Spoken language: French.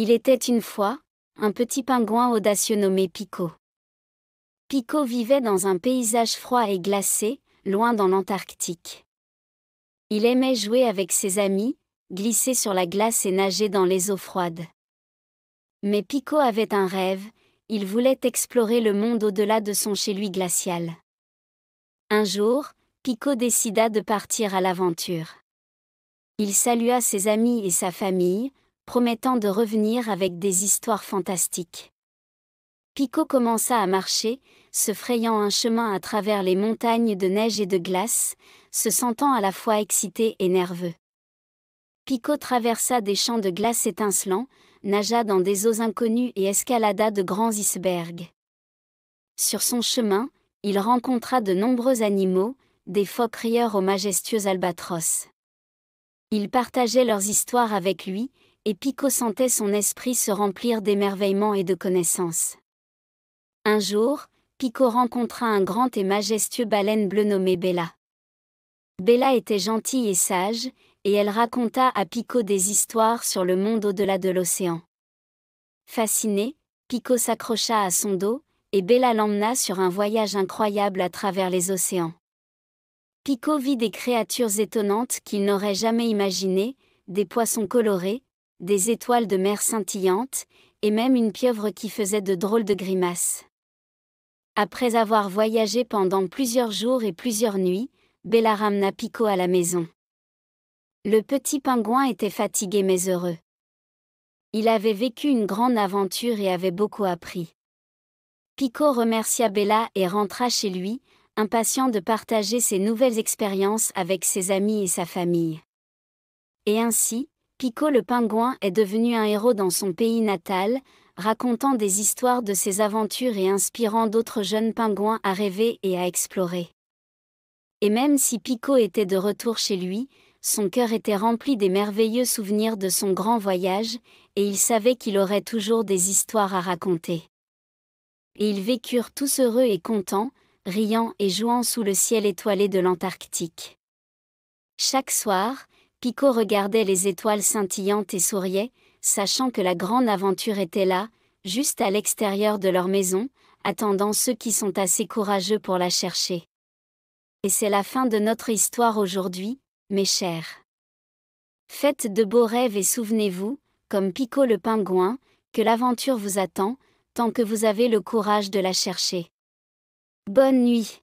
Il était une fois, un petit pingouin audacieux nommé Pico. Pico vivait dans un paysage froid et glacé, loin dans l'Antarctique. Il aimait jouer avec ses amis, glisser sur la glace et nager dans les eaux froides. Mais Pico avait un rêve, il voulait explorer le monde au-delà de son chez-lui glacial. Un jour, Pico décida de partir à l'aventure. Il salua ses amis et sa famille, promettant de revenir avec des histoires fantastiques. Pico commença à marcher, se frayant un chemin à travers les montagnes de neige et de glace, se sentant à la fois excité et nerveux. Pico traversa des champs de glace étincelants, nagea dans des eaux inconnues et escalada de grands icebergs. Sur son chemin, il rencontra de nombreux animaux, des phoques rieurs aux majestueux albatros. Ils partageaient leurs histoires avec lui, et Pico sentait son esprit se remplir d'émerveillement et de connaissances. Un jour, Pico rencontra un grand et majestueux baleine bleu nommé Bella. Bella était gentille et sage, et elle raconta à Pico des histoires sur le monde au-delà de l'océan. Fasciné, Pico s'accrocha à son dos, et Bella l'emmena sur un voyage incroyable à travers les océans. Pico vit des créatures étonnantes qu'il n'aurait jamais imaginées, des poissons colorés, des étoiles de mer scintillantes, et même une pieuvre qui faisait de drôles de grimaces. Après avoir voyagé pendant plusieurs jours et plusieurs nuits, Bella ramena Pico à la maison. Le petit pingouin était fatigué mais heureux. Il avait vécu une grande aventure et avait beaucoup appris. Pico remercia Bella et rentra chez lui, impatient de partager ses nouvelles expériences avec ses amis et sa famille. Et ainsi, Pico le pingouin est devenu un héros dans son pays natal, racontant des histoires de ses aventures et inspirant d'autres jeunes pingouins à rêver et à explorer. Et même si Pico était de retour chez lui, son cœur était rempli des merveilleux souvenirs de son grand voyage, et il savait qu'il aurait toujours des histoires à raconter. Et ils vécurent tous heureux et contents, riant et jouant sous le ciel étoilé de l'Antarctique. Chaque soir, Pico regardait les étoiles scintillantes et souriait, sachant que la grande aventure était là, juste à l'extérieur de leur maison, attendant ceux qui sont assez courageux pour la chercher. Et c'est la fin de notre histoire aujourd'hui, mes chers. Faites de beaux rêves et souvenez-vous, comme Pico le pingouin, que l'aventure vous attend, tant que vous avez le courage de la chercher. Bonne nuit.